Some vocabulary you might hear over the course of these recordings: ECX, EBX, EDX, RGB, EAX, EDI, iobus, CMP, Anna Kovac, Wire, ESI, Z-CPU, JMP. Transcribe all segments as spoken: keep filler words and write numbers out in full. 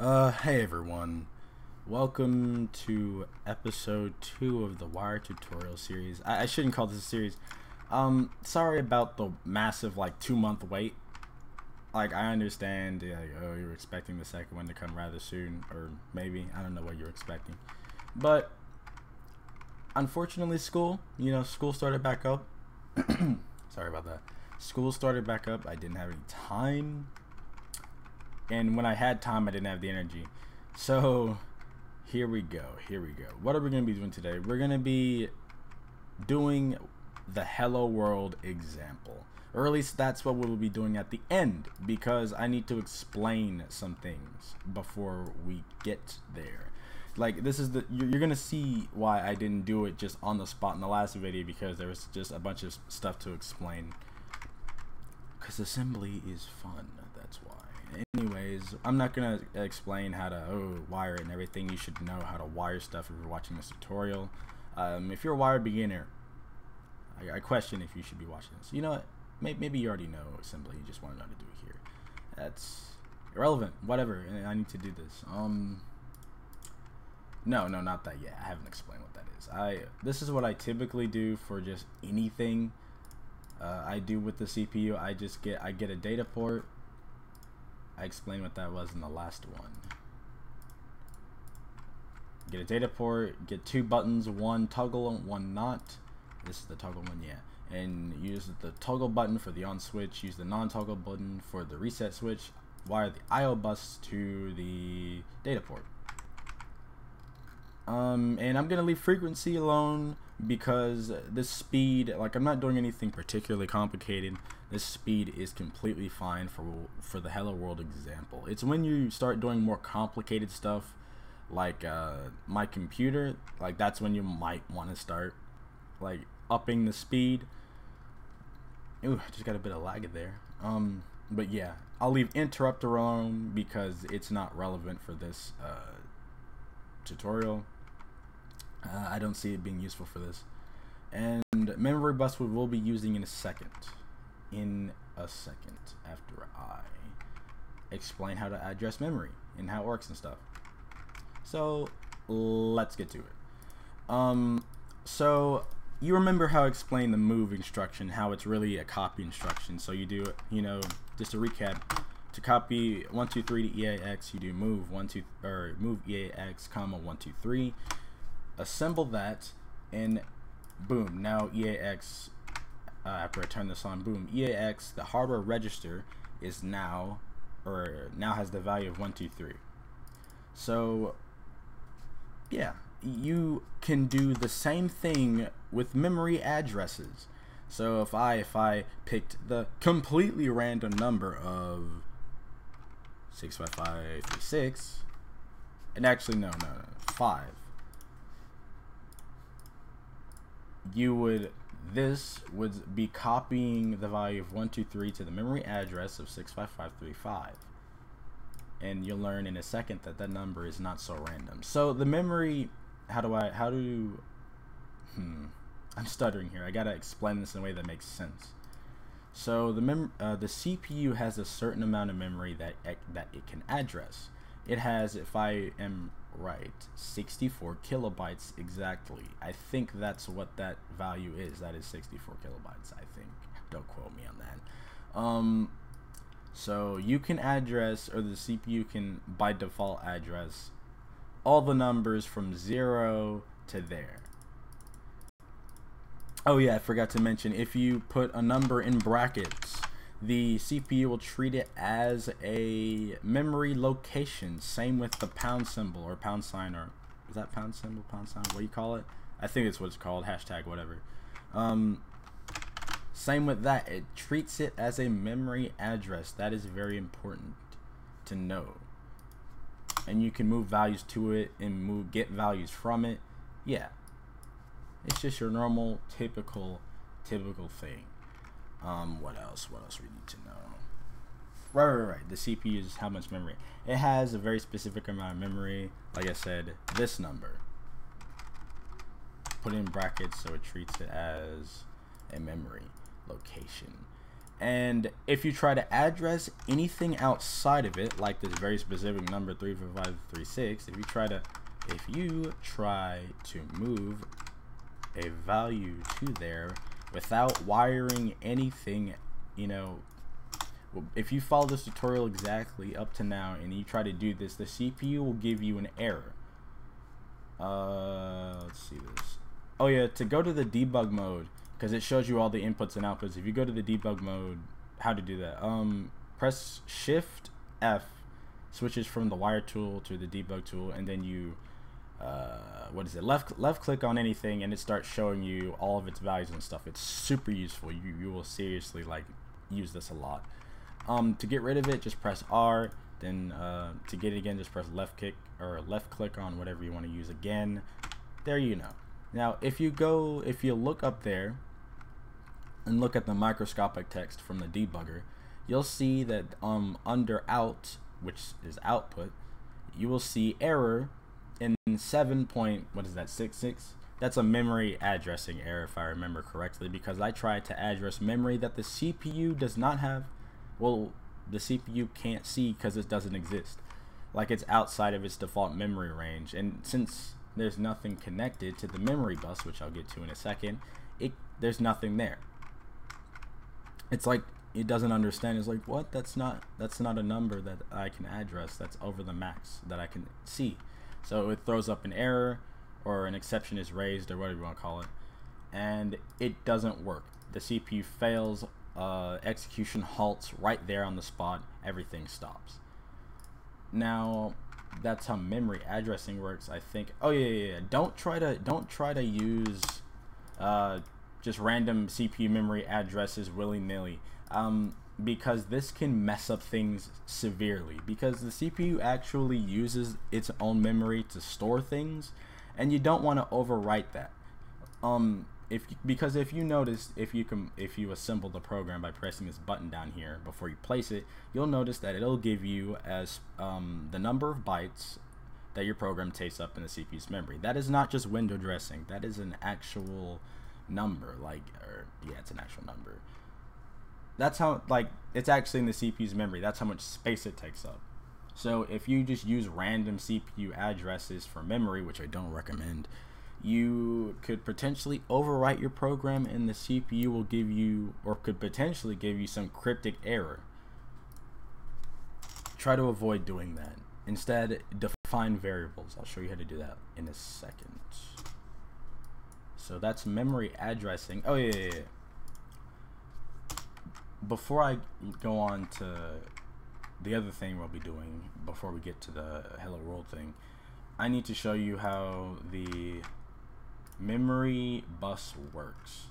Uh, hey everyone, welcome to episode two of the Wire tutorial series. I, I shouldn't call this a series. Um, sorry about the massive like two month wait. Like I understand, like, oh, you were expecting the second one to come rather soon, or maybe I don't know what you're expecting, but unfortunately, school, you know, school started back up. Sorry about that. School started back up. I didn't have any time. And when I had time, I didn't have the energy. So here we go. Here we go. What are we going to be doing today? We're going to be doing the Hello World example. Or at least that's what we'll be doing at the end, because I need to explain some things before we get there. Like this is the, you're going to see why I didn't do it just on the spot in the last video, because there was just a bunch of stuff to explain. Because assembly is fun. That's why. Anyways, I'm not gonna explain how to oh, wire and everything. You should know how to wire stuff if you're watching this tutorial. Um, if you're a wire beginner, I, I question if you should be watching this. You know what? Maybe, maybe you already know assembly. You just want to know how to do it here. That's irrelevant. Whatever. I need to do this. Um, no, no, not that yet. I haven't explained what that is. I this is what I typically do for just anything uh, I do with the C P U. I just get I get a data port. I explained what that was in the last one. Get a data port, get two buttons, one toggle, one not. This is the toggle one, yeah. And use the toggle button for the on switch, use the non-toggle button for the reset switch, wire the iobus to the data port. Um, and I'm gonna leave frequency alone because this speed, like I'm not doing anything particularly complicated. This speed is completely fine for for the Hello World example. It's when you start doing more complicated stuff, like uh, my computer, like that's when you might want to start like upping the speed. Ooh, I just got a bit of lag there. Um, but yeah, I'll leave interrupt alone because it's not relevant for this uh, tutorial. Uh, I don't see it being useful for this, and memory bus we will be using in a second in a second after I explain how to address memory and how it works and stuff. So let's get to it. Um, so you remember how I explained the move instruction, how it's really a copy instruction. So you do, you know, just to recap, to copy one two three to E A X, you do move one two or move E A X comma one two three. Assemble that, and boom, now E A X, uh, after I turn this on, boom, E A X, the hardware register is now, or now has the value of one two three. So, yeah, you can do the same thing with memory addresses. So if I, if I picked the completely random number of six five five three six, and actually, no, no, no, five, you would, this would be copying the value of one two three to the memory address of six five five three five, and you'll learn in a second that that number is not so random. So the memory, how do I how do you, hmm I'm stuttering here, I gotta explain this in a way that makes sense. So the mem uh, the C P U has a certain amount of memory that that it can address. It has, if I am right, sixty-four kilobytes exactly. I think that's what that value is. That is sixty-four kilobytes, I think. Don't quote me on that. Um, so you can address, or the C P U can by default address all the numbers from zero to there. Oh yeah, I forgot to mention, if you put a number in brackets, the C P U will treat it as a memory location. Same with the pound symbol or pound sign, or is that pound symbol, pound sign, what do you call it? I think that's what it's called, hashtag whatever. Um, same with that, it treats it as a memory address. That is very important to know. And you can move values to it and move get values from it. Yeah, it's just your normal, typical, typical thing. Um, what else? What else we need to know? Right, right, right. The C P U is how much memory. It has a very specific amount of memory. Like I said, this number. Put in brackets so it treats it as a memory location. And if you try to address anything outside of it, like this very specific number three four five three six, if you try to if you try to move a value to there without wiring anything, you know, if you follow this tutorial exactly up to now and you try to do this, the C P U will give you an error. Uh, let's see this. Oh yeah, to go to the debug mode, because it shows you all the inputs and outputs. If you go to the debug mode, how to do that? Um, press Shift F, switches from the wire tool to the debug tool, and then you, uh, what is it? Left left click on anything, and it starts showing you all of its values and stuff. It's super useful. You you will seriously like use this a lot. Um, to get rid of it, just press R. Then uh, to get it again, just press left click or left click on whatever you want to use again. There you know. Now, if you go, if you look up there and look at the microscopic text from the debugger, you'll see that um, under out, which is output, you will see error in seven point, what is that, six six? That's a memory addressing error, if I remember correctly, because I tried to address memory that the C P U does not have. Well, the C P U can't see because it doesn't exist. Like, it's outside of its default memory range, and since there's nothing connected to the memory bus, which I'll get to in a second, it there's nothing there. It's like it doesn't understand. It's like, what? That's not that's not a number that I can address. That's over the max that I can see. So it throws up an error, or an exception is raised, or whatever you want to call it, and it doesn't work. The C P U fails. Uh, execution halts right there on the spot. Everything stops. Now, that's how memory addressing works, I think. Oh yeah, yeah, yeah. Don't try to don't try to use uh, just random C P U memory addresses willy-nilly, um, because this can mess up things severely. Because the C P U actually uses its own memory to store things, and you don't want to overwrite that. Um, If because if you notice, if you can, if you assemble the program by pressing this button down here before you place it, you'll notice that it'll give you as um, the number of bytes that your program takes up in the C P U's memory. That is not just window dressing. That is an actual number. Like, or yeah, it's an actual number. That's how, like, it's actually in the C P U's memory. That's how much space it takes up. So if you just use random C P U addresses for memory, which I don't recommend, you could potentially overwrite your program, and the C P U will give you, or could potentially give you, some cryptic error. Try to avoid doing that. Instead, define variables. I'll show you how to do that in a second. So that's memory addressing. Oh yeah, yeah, yeah. Before I go on to the other thing we'll be doing, before we get to the Hello World thing, I need to show you how the memory bus works.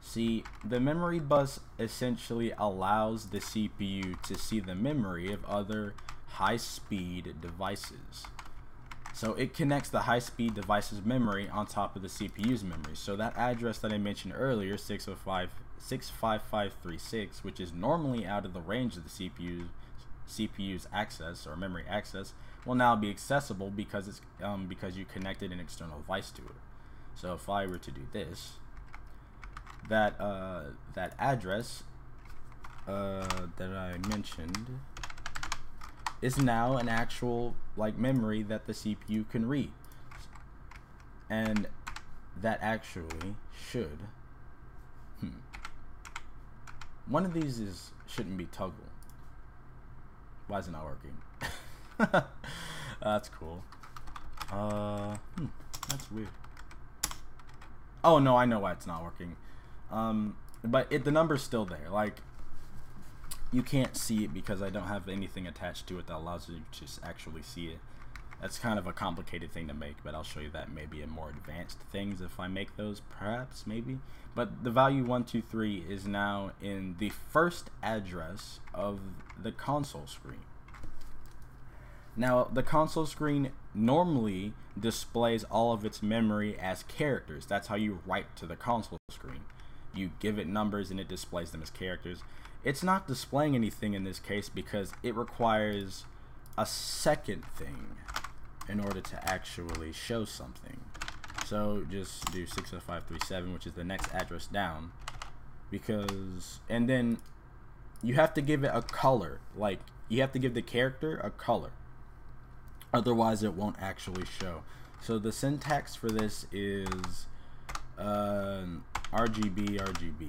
See, the memory bus essentially allows the C P U to see the memory of other high-speed devices. So it connects the high-speed device's memory on top of the C P U's memory. So that address that I mentioned earlier, six oh five six five five three six, which is normally out of the range of the C P U C P U's access or memory access, will now be accessible because it's um, because you connected an external device to it. So if I were to do this, that uh, that address uh, that I mentioned is now an actual, like, memory that the C P U can read, and that actually should. Hmm. One of these is shouldn't be toggle. Why is it not working? That's cool. Uh, hmm, that's weird. Oh no, I know why it's not working. Um, but it, the number's still there. Like, you can't see it because I don't have anything attached to it that allows you to actually see it. That's kind of a complicated thing to make, but I'll show you that maybe in more advanced things if I make those, perhaps, maybe. But the value one two three is now in the first address of the console screen. Now, the console screen normally displays all of its memory as characters. That's how you write to the console screen. You give it numbers and it displays them as characters. It's not displaying anything in this case because it requires a second thing in order to actually show something. So just do six oh five three seven, which is the next address down, because, and then you have to give it a color. Like, you have to give the character a color. Otherwise, it won't actually show. So the syntax for this is uh, R G B, R G B.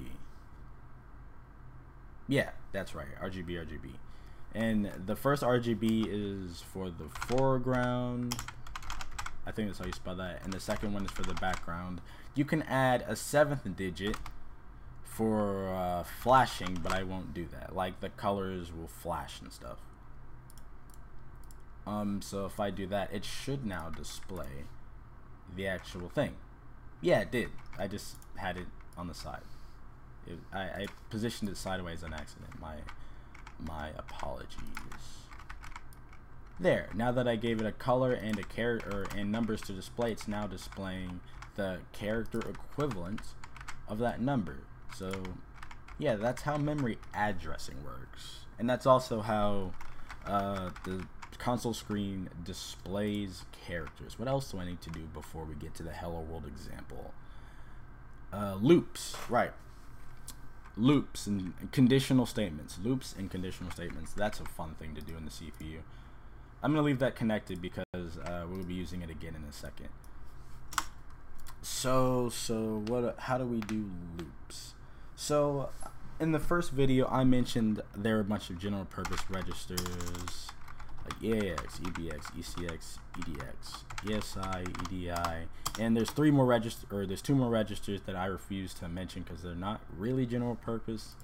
Yeah, that's right, R G B, R G B. And the first R G B is for the foreground. I think that's how you spell that. And the second one is for the background. You can add a seventh digit for uh, flashing, but I won't do that. Like, the colors will flash and stuff. Um, so if I do that, it should now display the actual thing. Yeah, it did. I just had it on the side. It, I, I positioned it sideways on accident. My, my apologies. There. Now that I gave it a color and a character and numbers to display, it's now displaying the character equivalent of that number. So, yeah, that's how memory addressing works, and that's also how uh, the console screen displays characters. What else do I need to do before we get to the Hello World example? Uh, loops, right? Loops and conditional statements. Loops and conditional statements. That's a fun thing to do in the C P U. I'm gonna leave that connected because uh, we'll be using it again in a second. So, so what? How do we do loops? So in the first video I mentioned there are a bunch of general purpose registers like E A X, E B X, E C X, E D X, E S I, E D I, and there's three more registers, or there's two more registers that I refuse to mention because they're not really general purpose.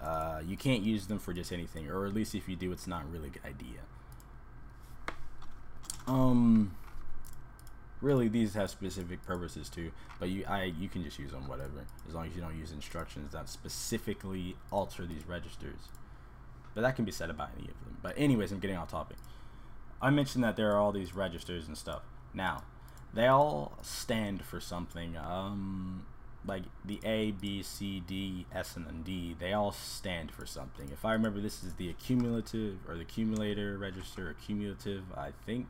Uh, you can't use them for just anything, or at least if you do, it's not really a good idea. Um really, these have specific purposes too, but you I you can just use them whatever, as long as you don't use instructions that specifically alter these registers. But that can be said about any of them. But anyways, I'm getting off topic. I mentioned that there are all these registers and stuff. Now, they all stand for something. Um like the A, B, C, D, S, and then D, they all stand for something. If I remember, this is the accumulative or the accumulator register, accumulative, I think.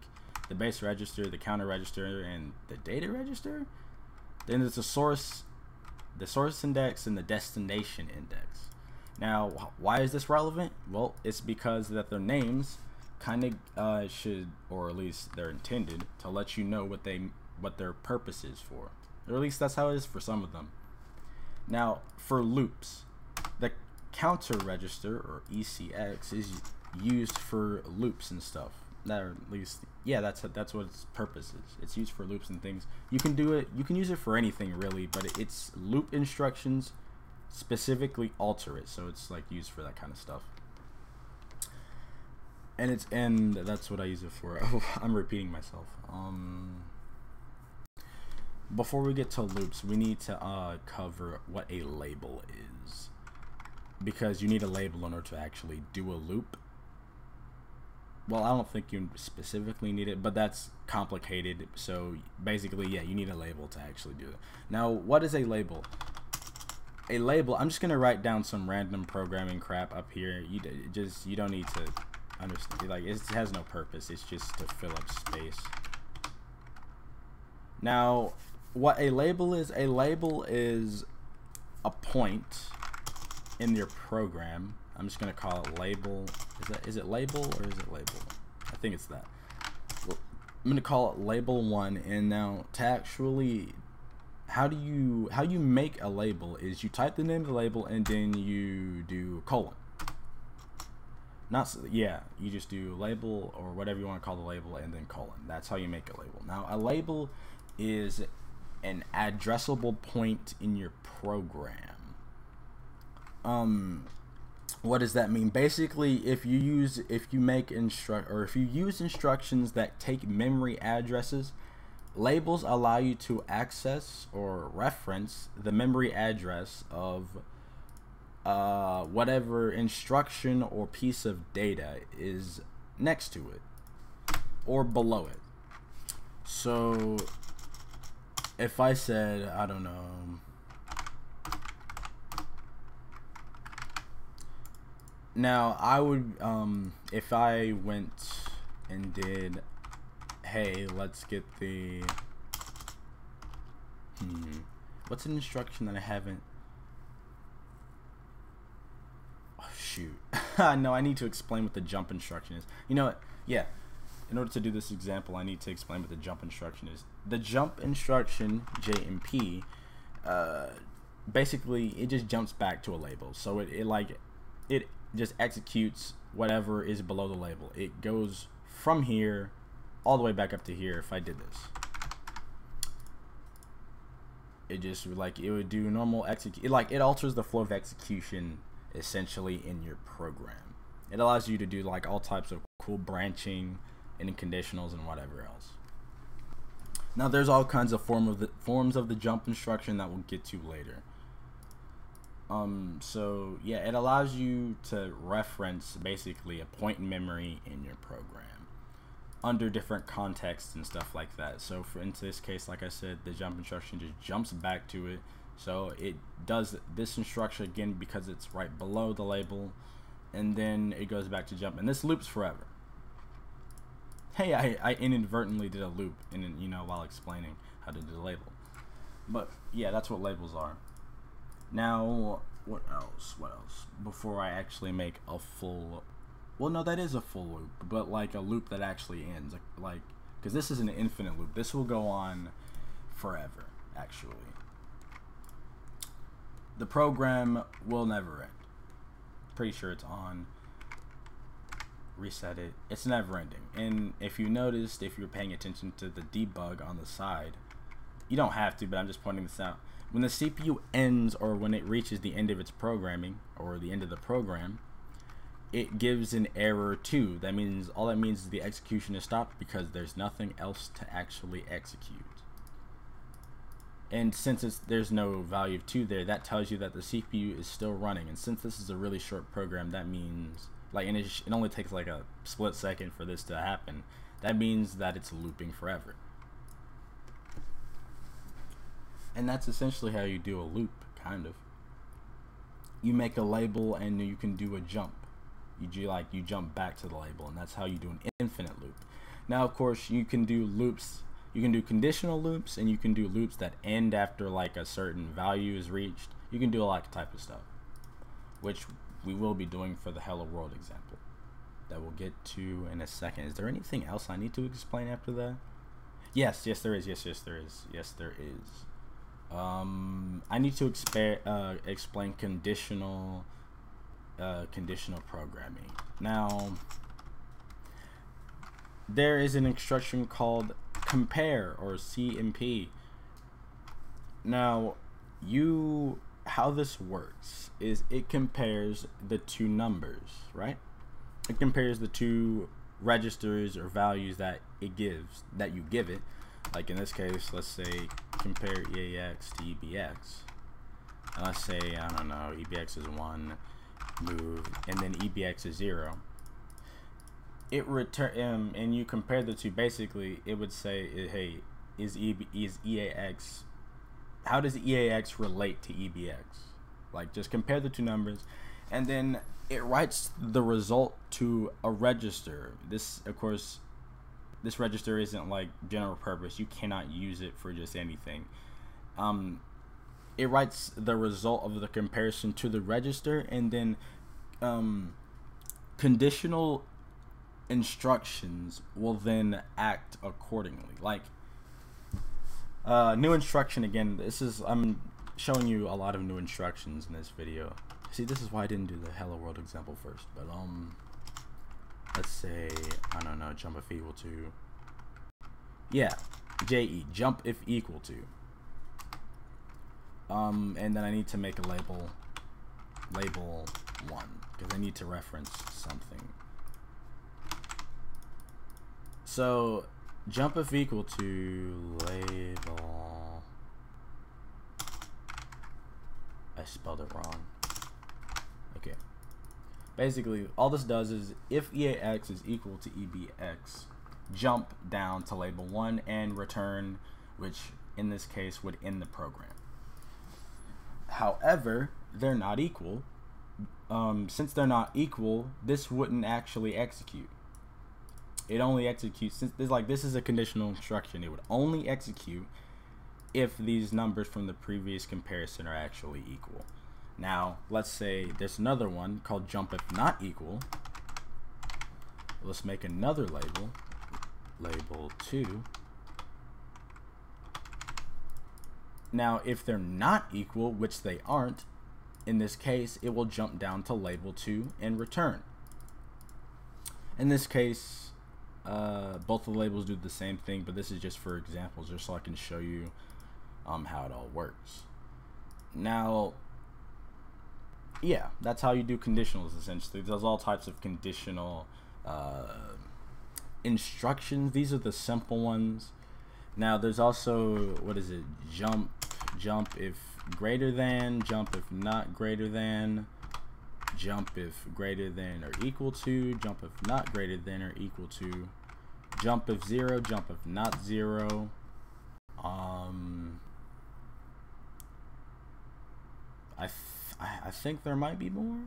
The base register, the counter register, and the data register. Then there's the source, the source index, and the destination index. Now, why is this relevant? Well, it's because that their names kind of uh, should, or at least they're intended to let you know what they, what their purpose is for. Or at least that's how it is for some of them. Now, for loops, the counter register, or E C X, is used for loops and stuff. That, or at least, yeah, that's that's what its purpose is. It's used for loops and things. You can do it. You can use it for anything really, but it's loop instructions specifically alter it, so it's like used for that kind of stuff. And it's and that's what I use it for. Oh, I'm repeating myself. Um, before we get to loops, we need to uh, cover what a label is, because you need a label in order to actually do a loop. Well, I don't think you specifically need it, but that's complicated. So basically, yeah, you need a label to actually do it. Now, what is a label? A label, I'm just gonna write down some random programming crap up here. You just, you don't need to understand. Like, it has no purpose. It's just to fill up space. Now, what a label is? A label is a point in your program. I'm just gonna call it label. Is that is it label or is it label? I think it's that. Well, I'm gonna call it label one. And now to actually, how do you how you make a label is you type the name of the label and then you do colon. Not yeah, you just do label or whatever you want to call the label and then colon. That's how you make a label. Now a label is an addressable point in your program. Um. What does that mean? Basically, if you use if you make instruct or if you use instructions that take memory addresses, labels allow you to access or reference the memory address of uh, whatever instruction or piece of data is next to it or below it. So if I said, I don't know, now I would, um, if I went and did, hey, let's get the, hmm, what's an instruction that I haven't, oh, shoot. No, I need to explain what the jump instruction is. You know what? Yeah. In order to do this example, I need to explain what the jump instruction is. The jump instruction, J M P, uh, basically it just jumps back to a label. So it, it like it just executes whatever is below the label. It goes from here all the way back up to here. If I did this, it just would like it would do normal execute. It, like it alters the flow of execution essentially in your program. It allows you to do like all types of cool branching and conditionals and whatever else. Now there's all kinds of form of the forms of the jump instruction that we'll get to later. Um, so yeah, it allows you to reference basically a point in memory in your program under different contexts and stuff like that. So for in this case, like I said, the jump instruction just jumps back to it. So it does this instruction again because it's right below the label, and then it goes back to jump, and this loops forever. Hey, I, I inadvertently did a loop, and you know, while explaining how to do the label. But yeah, that's what labels are. Now, what else? What else? Before I actually make a full, well, no, that is a full loop, but like a loop that actually ends, like, because this is an infinite loop. This will go on forever. Actually, the program will never end. Pretty sure it's on. Reset it. It's never ending. And if you noticed, if you're paying attention to the debug on the side, you don't have to, but I'm just pointing this out. When the C P U ends, or when it reaches the end of its programming or the end of the program, it gives an error too. That means all that means is the execution is stopped because there's nothing else to actually execute. And since it's, there's no value two there, that tells you that the C P U is still running. And since this is a really short program, that means like and it, it only takes like a split second for this to happen. That means that it's looping forever. And that's essentially how you do a loop, kind of. You make a label and you can do a jump. You do like you jump back to the label, and that's how you do an infinite loop. Now, of course, you can do loops. You can do conditional loops, and you can do loops that end after like a certain value is reached. You can do a lot of type of stuff, which we will be doing for the Hello World example that we'll get to in a second. Is there anything else I need to explain after that? Yes, yes there is, yes, yes there is, yes there is. Um, I need to exp uh, explain conditional uh, conditional programming. Now, there is an instruction called compare, or C M P. Now, you how this works is it compares the two numbers, right? It compares the two registers or values that it gives, that you give it. Like in this case, let's say compare E A X to E B X. And let's say, I don't know, E B X is one, move, and then E B X is zero. It return um, and you compare the two. Basically, it would say, hey, is E B is E A X, how does E A X relate to E B X? Like, just compare the two numbers, and then it writes the result to a register. This, of course, this register isn't like general purpose. You cannot use it for just anything. Um, it writes the result of the comparison to the register, and then um, conditional instructions will then act accordingly. Like uh, new instruction again. This is I'm showing you a lot of new instructions in this video. See, this is why I didn't do the Hello World example first, but um. Let's say, I don't know, jump if equal to, yeah, J E, jump if equal to, um, and then I need to make a label, label one, because I need to reference something. So, jump if equal to label, I spelled it wrong, okay. Basically, all this does is if E A X is equal to E B X, jump down to label one and return, which in this case would end the program. However, they're not equal. Um, since they're not equal, this wouldn't actually execute. It only executes, since this, like, this is a conditional instruction, it would only execute if these numbers from the previous comparison are actually equal. Now, let's say there's another one called jump if not equal. Let's make another label, label two. Now, if they're not equal, which they aren't, in this case, it will jump down to label two and return. In this case, uh, both of the labels do the same thing, but this is just for examples, just so I can show you um, how it all works. Now, yeah, that's how you do conditionals, essentially. There's all types of conditional uh, instructions. These are the simple ones. Now, there's also, what is it, jump, jump if greater than, jump if not greater than, jump if greater than or equal to, jump if not greater than or equal to, jump if zero, jump if not zero. Um, I think I think there might be more.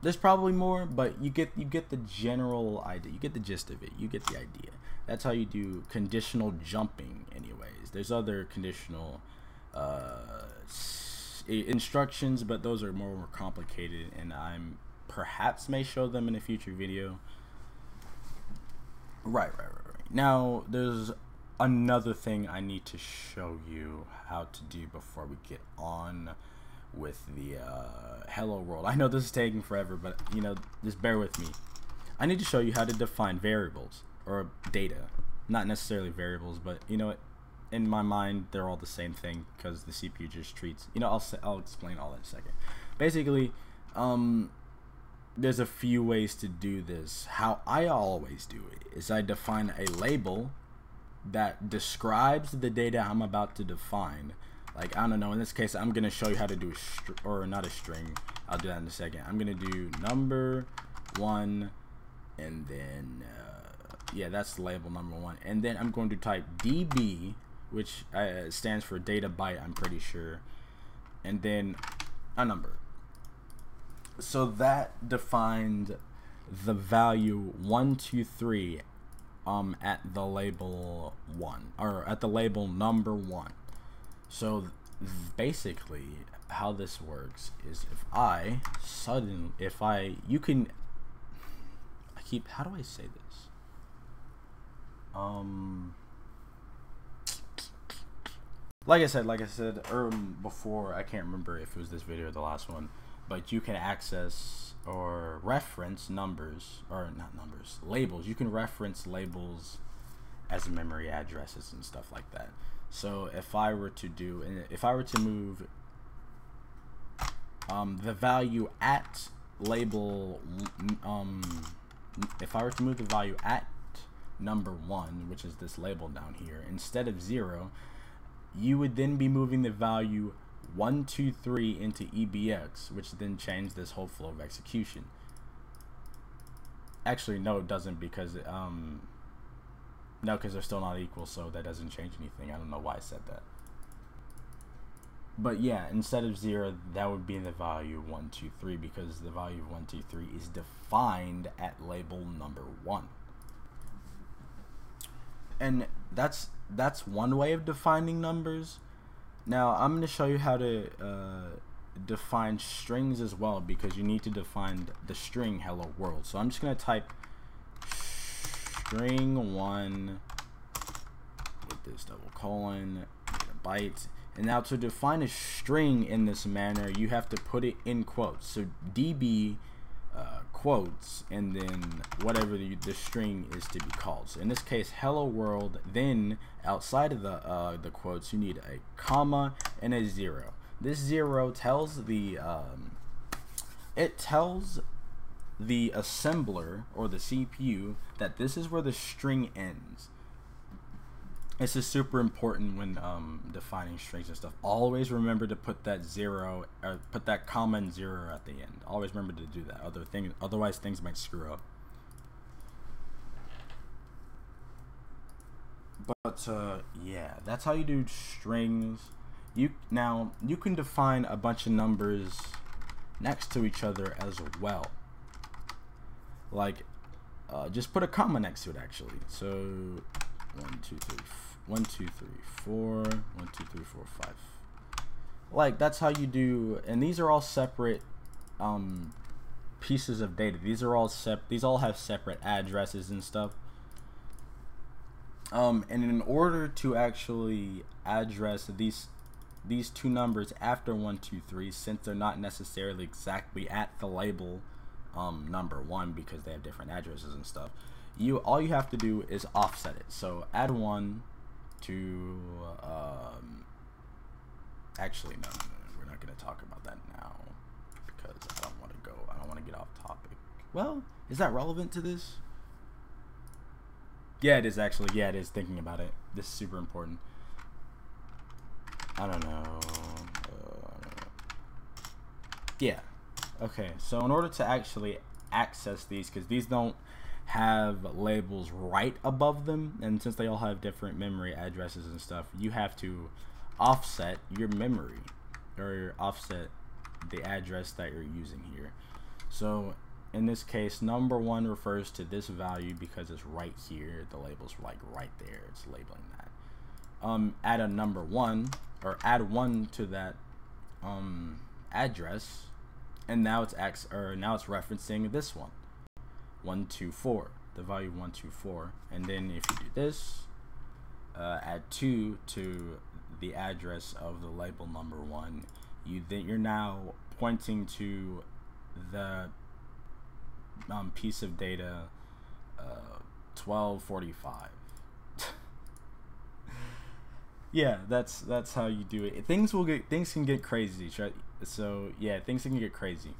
There's probably more, but you get you get the general idea. You get the gist of it. You get the idea. That's how you do conditional jumping, anyways. There's other conditional uh, instructions, but those are more, more complicated, and I'm perhaps may show them in a future video. Right, right, right, right. Now there's another thing I need to show you how to do before we get on with the uh, hello world. I know this is taking forever, but you know, just bear with me. I need to show you how to define variables or data, not necessarily variables, but you know, in my mind they're all the same thing because the C P U just treats, you know, I'll I'll explain all that in a second. Basically, um, there's a few ways to do this. How I always do it is I define a label that describes the data I'm about to define. Like, I don't know, in this case, I'm gonna show you how to do a str or not a string. I'll do that in a second. I'm gonna do number one, and then uh, yeah, that's label number one, and then I'm going to type D B, which uh, stands for data byte, I'm pretty sure, and then a number. So that defined the value one, two, three. Um, at the label one, or at the label number one. So basically, how this works is if I suddenly, if I, you can, I keep, how do I say this? Um, like I said, like I said um, before, I can't remember if it was this video or the last one, but you can access or reference numbers, or not numbers, labels. You can reference labels as memory addresses and stuff like that. So if I were to do, and if I were to move um, the value at label, um, if I were to move the value at number one, which is this label down here, instead of zero, you would then be moving the value one, two, three into E B X, which then changed this whole flow of execution. Actually, no, it doesn't, because um, no, because they're still not equal, so that doesn't change anything. I don't know why I said that. But yeah, instead of zero, that would be the value one, two, three, because the value of one, two, three is defined at label number one. And that's that's one way of defining numbers. Now, I'm going to show you how to uh, define strings as well, because you need to define the string hello world. So I'm just going to type string one with this double colon, byte. And now to define a string in this manner, you have to put it in quotes. So D B uh, quotes, and then whatever the, the string is to be called. So in this case, hello world, then outside of the uh, the quotes you need a comma and a zero. This zero tells the um, it tells the assembler or the C P U that this is where the string ends. This is super important when um, defining strings and stuff. Always remember to put that zero, or put that comma and zero at the end. Always remember to do that. Other thing, otherwise things might screw up. But uh, yeah, that's how you do strings. You now you can define a bunch of numbers next to each other as well. Like, uh, just put a comma next to it actually. So. One, two, three, one, two, three, four, one, two, three, four, five. like that's how you do, and these are all separate um, pieces of data. These are all sep. These all have separate addresses and stuff. Um, and in order to actually address these these two numbers after one two three, since they're not necessarily exactly at the label um, number one because they have different addresses and stuff, you all you have to do is offset it. So add one to um, actually no, no, we're not going to talk about that now because I don't want to go. I don't want to get off topic. Well, is that relevant to this? Yeah, it is actually. Yeah, it is. Thinking about it, this is super important. I don't know. Uh, yeah. Okay. So in order to actually access these, because these don't have labels right above them, and since they all have different memory addresses and stuff, you have to offset your memory or offset the address that you're using here. So in this case, number one refers to this value because it's right here. The label's like right there. It's labeling that. Um, add a number one or add one to that um, address, and now it's x or now it's referencing this one, one two four, the value one two four. And then if you do this, uh, add two to the address of the label number one. You then you're now pointing to the um, piece of data uh, twelve forty five. Yeah, that's that's how you do it. Things will get things can get crazy. So yeah, things can get crazy,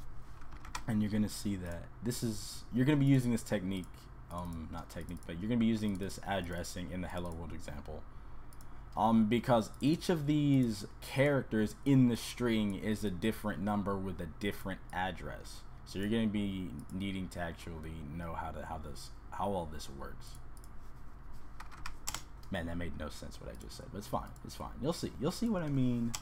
and you're gonna see that this is you're gonna be using this technique, um, not technique, but you're gonna be using this addressing in the Hello World example, um, because each of these characters in the string is a different number with a different address. So you're gonna be needing to actually know how to how this how all this works. Man, that made no sense what I just said, but it's fine. It's fine. You'll see. You'll see what I mean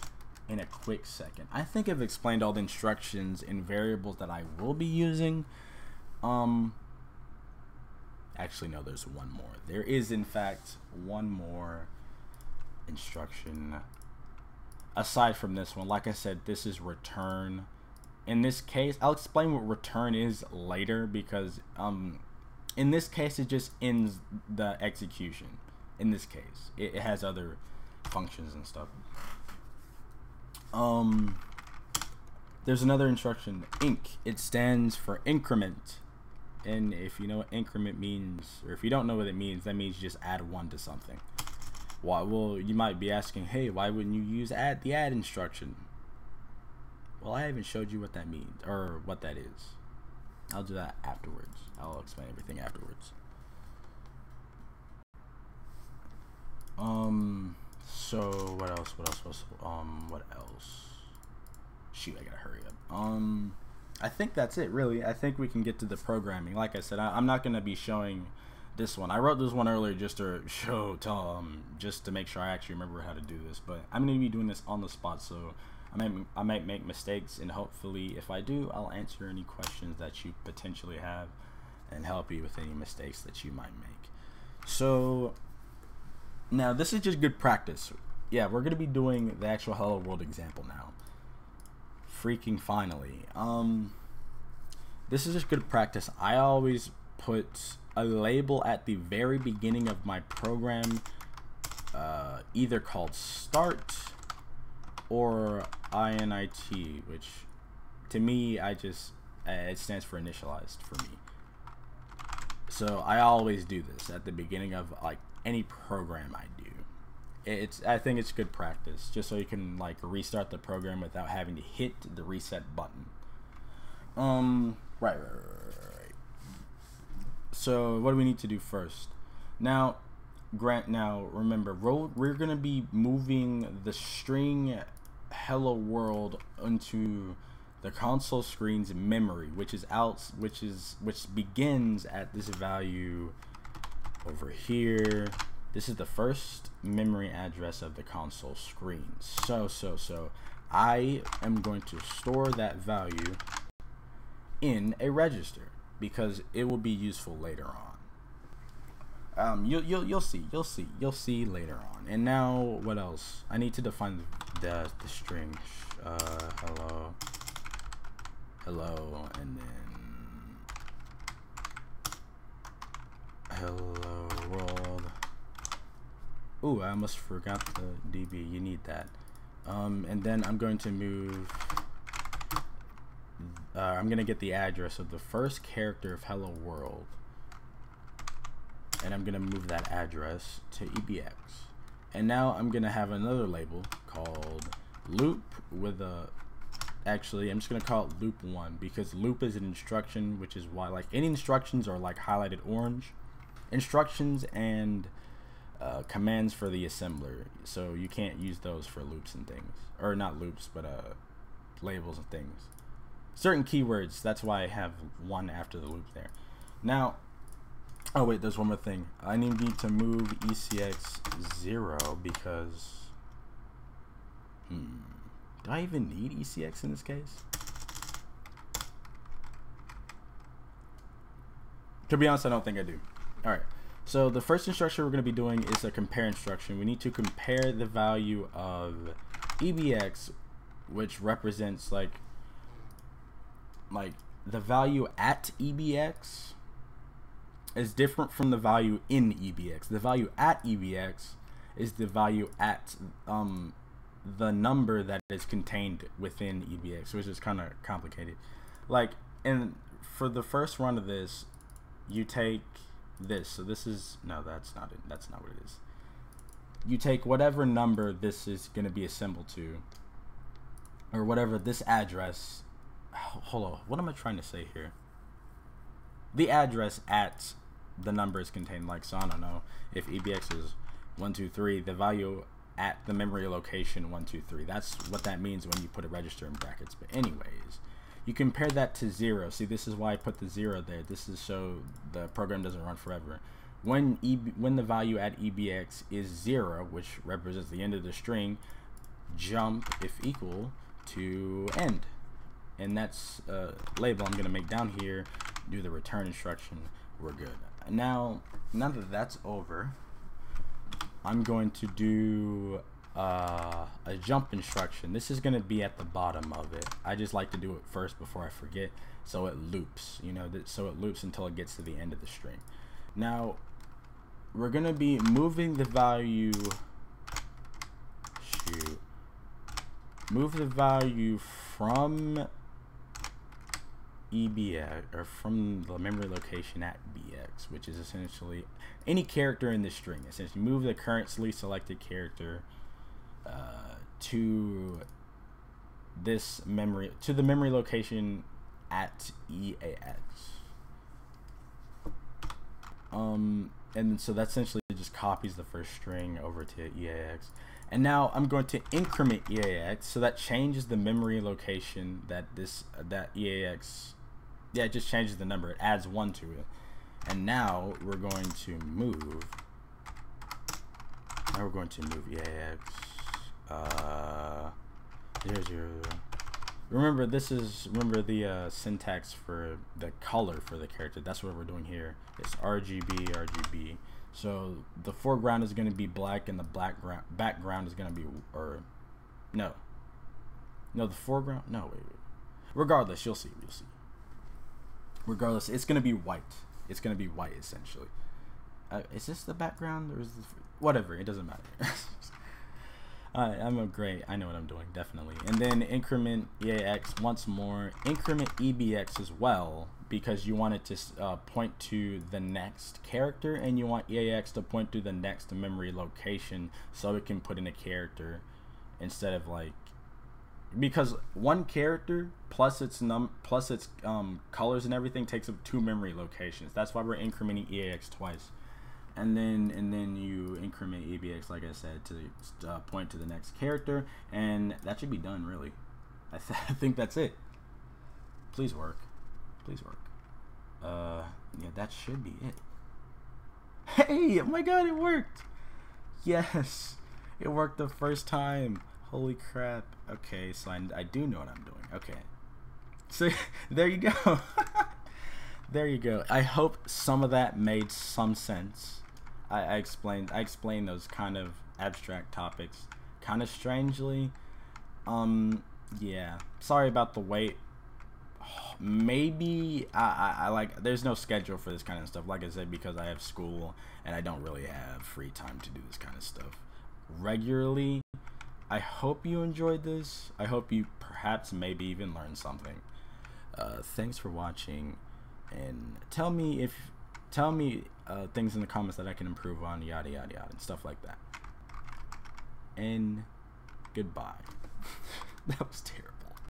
in a quick second. I think I've explained all the instructions and variables that I will be using. Um, actually, no, there's one more. There is, in fact, one more instruction aside from this one. Like I said, this is return. In this case, I'll explain what return is later because um, in this case, it just ends the execution. In this case, it has other functions and stuff. Um, there's another instruction, inc. It stands for increment, and if you know what increment means, or if you don't know what it means, that means you just add one to something. Why? Well, you might be asking, hey, why wouldn't you use add the add instruction? Well, I haven't showed you what that means or what that is. I'll do that afterwards. I'll explain everything afterwards. Um, so what else, what else, what else, um, what else? Shoot, I gotta hurry up. Um, I think that's it, really. I think we can get to the programming. Like I said, I, I'm not gonna be showing this one. I wrote this one earlier just to show, to, um, just to make sure I actually remember how to do this, but I'm gonna be doing this on the spot, so I might, I might make mistakes, and hopefully, if I do, I'll answer any questions that you potentially have and help you with any mistakes that you might make. So... now this is just good practice. Yeah, we're gonna be doing the actual Hello World example now. Freaking finally. Um, this is just good practice. I always put a label at the very beginning of my program, uh, either called start or init, which to me I just uh, it stands for initialized for me. So I always do this at the beginning of like any program I do. It's I think it's good practice just so you can like restart the program without having to hit the reset button. Um right, right, right, right. So what do we need to do first? Now grant now remember we're gonna be moving the string Hello World into the console screen's memory, which is out which is which begins at this value over here. This is the first memory address of the console screen. So, so, so I am going to store that value in a register because it will be useful later on. um, you, you, you'll see, you'll see, you'll see later on. And now, what else? I need to define the, the string. Uh, hello, hello, and then hello world. Ooh, I almost forgot the D B. You need that. Um, and then I'm going to move. Uh, I'm gonna get the address of the first character of hello world, and I'm gonna move that address to E B X. And now I'm gonna have another label called loop with a, actually I'm just gonna call it loop one, because loop is an instruction, which is why like any instructions are like highlighted orange. Instructions and uh, commands for the assembler, so you can't use those for loops and things, or not loops but uh, labels and things, certain keywords. That's why I have one after the loop there. Now, oh wait, there's one more thing. I need to move E C X zero because, hmm, do I even need E C X in this case? To be honest, I don't think I do. All right, so the first instruction we're gonna be doing is a compare instruction. We need to compare the value of E B X, which represents like, like the value at E B X is different from the value in E B X. The value at E B X is the value at um, the number that is contained within E B X, which is kind of complicated. Like, and for the first run of this, you take this. So this is, no, that's not it. That's not what it is. You take whatever number this is going to be assembled to, or whatever this address. Hold on. What am I trying to say here? The address at the number is contained, like, so I don't know, if E B X is one two three, the value at the memory location one two three, that's what that means when you put a register in brackets. But anyways, you compare that to zero. See, this is why I put the zero there. This is so the program doesn't run forever. When e when the value at E B X is zero, which represents the end of the string, jump if equal to end. And that's a label I'm gonna make down here, do the return instruction, we're good. Now, now that that's over, I'm going to do uh, a jump instruction. This is gonna be at the bottom of it. I just like to do it first before I forget, so it loops, you know, that, so it loops until it gets to the end of the string. Now, we're gonna be moving the value, shoot, move the value from E B X, or from the memory location at B X, which is essentially any character in the string. Essentially move the currently selected character uh, to this memory, to the memory location at E A X. Um, and so that essentially just copies the first string over to E A X. And now I'm going to increment E A X, so that changes the memory location that this, that E A X, yeah, it just changes the number, it adds one to it. And now we're going to move, now we're going to move E A X uh, zero, zero. Remember this is, remember the uh, syntax for the color for the character, that's what we're doing here. It's R G B, R G B. So the foreground is going to be black, and the black ground, background is going to be, or no, no, the foreground, no, wait, wait. Regardless, you'll see, you'll see. Regardless, it's going to be white. It's going to be white essentially. Uh, is this the background, or is this, whatever? It doesn't matter. All right, I'm a great. I know what I'm doing, definitely. And then increment E A X once more. Increment E B X as well, because you want it to uh, point to the next character, and you want E A X to point to the next memory location, so it can put in a character instead of like, because one character plus its num plus its um, colors and everything takes up two memory locations. That's why we're incrementing E A X twice. And then and then you increment E B X, like I said, to uh, point to the next character, and that should be done, really. I, th I think that's it. Please work. Please work. Uh, yeah, that should be it. Hey, oh my god, it worked! Yes, it worked the first time. Holy crap. Okay, so I, I do know what I'm doing. Okay. So, there you go. There you go. I hope some of that made some sense. I, I explained I explained those kind of abstract topics kind of strangely. Um, yeah, sorry about the wait. Maybe I, I, I like there's no schedule for this kind of stuff, like I said, because I have school and I don't really have free time to do this kind of stuff regularly. I hope you enjoyed this. I hope you perhaps maybe even learned something. Uh, thanks for watching, and tell me if tell me uh, things in the comments that I can improve on, yada yada yada, and stuff like that. And goodbye. That was terrible.